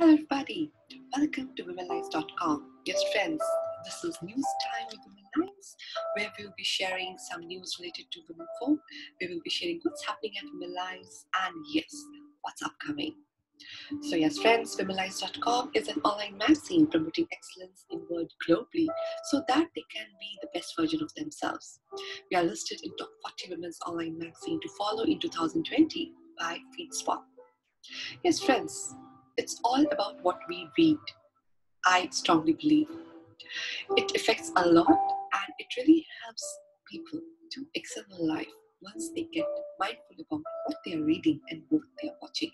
Hello everybody, welcome to Womenlines.com. Yes friends, this is news time with Women Lines, where we will be sharing some news related to women folk. We will be sharing what's happening at Women Lines and yes, what's upcoming. So yes friends, Womenlines.com is an online magazine promoting excellence in word globally so that they can be the best version of themselves. We are listed in top 40 women's online magazine to follow in 2020 by Feedspot. Yes friends, it's all about what we read. I strongly believe it affects a lot and it really helps people to excel in life once they get mindful about what they are reading and what they are watching.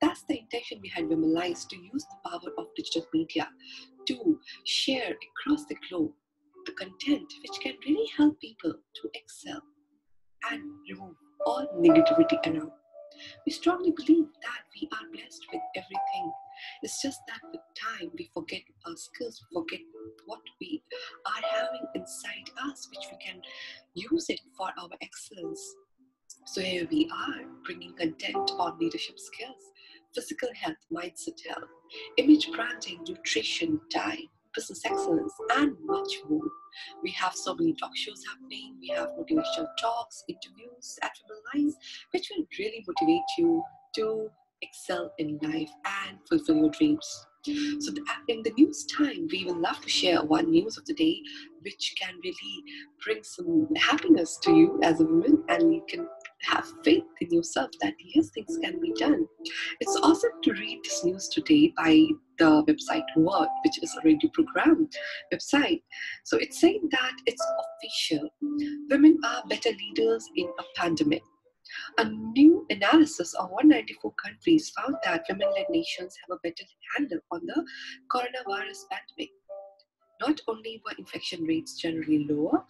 That's the intention behind Women Lines, to use the power of digital media to share across the globe the content which can really help people to excel and remove all negativity around. We strongly believe that we are blessed with everything. It's just that with time, we forget our skills, we forget what we are having inside us, which we can use it for our excellence. So here we are, bringing content on leadership skills, physical health, mindset health, image branding, nutrition, diet, business excellence, and much more. We have so many talk shows happening, we have motivational talks, interviews at Women Lines, which will really motivate you to excel in life and fulfill your dreams. So in the news time, we would love to share one news of the day, which can really bring some happiness to you as a woman, and you can have faith in yourself that yes, things can be done. It's awesome to read this news today by the website Word, which is a radio program website. So it's saying that it's official. Women are better leaders in a pandemic. A new analysis of 194 countries found that women-led nations have a better handle on the coronavirus pandemic. Not only were infection rates generally lower,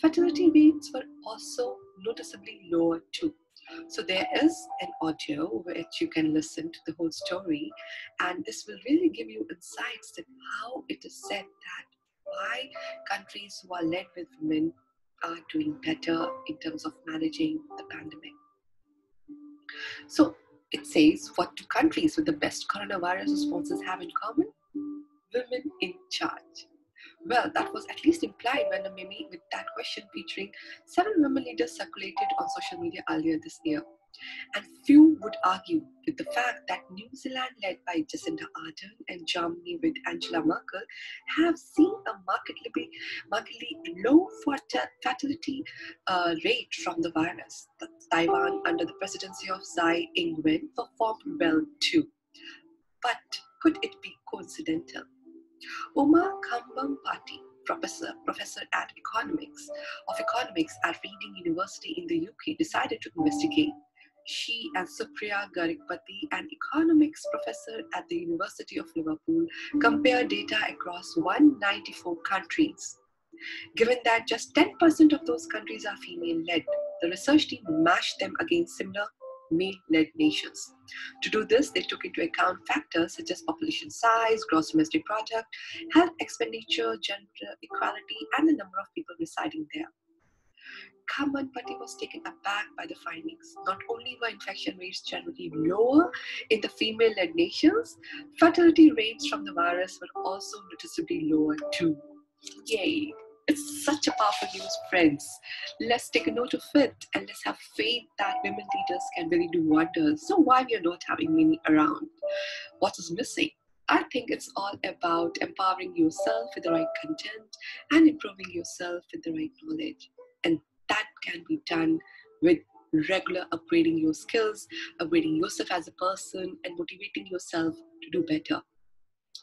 fatality rates were also noticeably lower too. So there is an audio which you can listen to the whole story, and this will really give you insights that how it is said that why countries who are led with women are doing better in terms of managing the pandemic. So it says, what do countries with the best coronavirus responses have in common? Women in charge. Well, that was at least implied when a meme with that question featuring 7 women leaders circulated on social media earlier this year. And few would argue with the fact that New Zealand, led by Jacinda Ardern, and Germany with Angela Merkel, have seen a markedly low fatality rate from the virus. Taiwan, under the presidency of Tsai Ing-wen, performed well too. But could it be coincidental? Uma Kambhampati, professor at economics at Reading University in the UK, decided to investigate. She and Supriya Garipati, an economics professor at the University of Liverpool, compared data across 194 countries. Given that just 10% of those countries are female-led, the research team matched them against similar male-led nations. To do this, they took into account factors such as population size, gross domestic product, health expenditure, gender equality, and the number of people residing there. Kambhampati was taken aback by the findings. Not only were infection rates generally lower in the female-led nations, fatality rates from the virus were also noticeably lower too. Yay! It's such a powerful news, friends. Let's take a note of it and let's have faith that women leaders can really do wonders. So why we are not having many around? What is missing? I think it's all about empowering yourself with the right content and improving yourself with the right knowledge. And that can be done with regular upgrading your skills, upgrading yourself as a person, and motivating yourself to do better.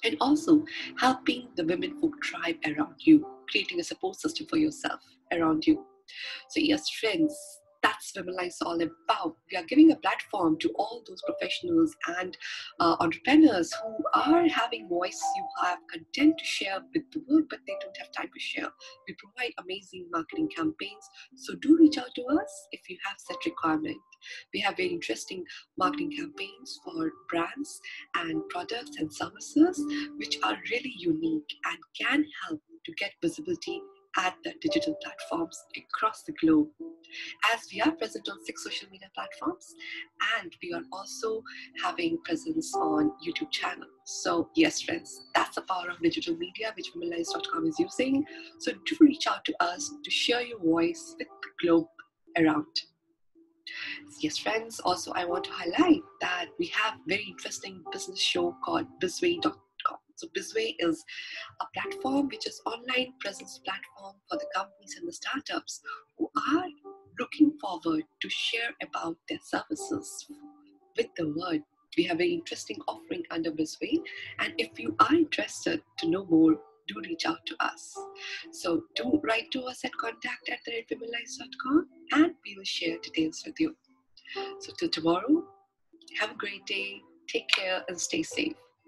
And also helping the women folk tribe around you, creating a support system for yourself around you. So yes, friends, that's Women Lines all about. We are giving a platform to all those professionals and entrepreneurs who are having voice, you have content to share with the world, but they don't have time to share. We provide amazing marketing campaigns. So do reach out to us if you have such requirement. We have very interesting marketing campaigns for brands and products and services, which are really unique and can help to get visibility at the digital platforms across the globe. As we are present on 6 social media platforms, and we are also having presence on YouTube channel. So yes, friends, that's the power of digital media, which Womenlines.com is using. So do reach out to us to share your voice with the globe around. Yes, friends, also I want to highlight that we have a very interesting business show called Bizway.com. So Bizway is a platform which is online presence platform for the companies and the startups who are looking forward to share about their services with the world. We have an interesting offering under Bizway, and if you are interested to know more, do reach out to us. So do write to us at contact@womenlines.com and we will share details with you. So till tomorrow, have a great day, take care and stay safe.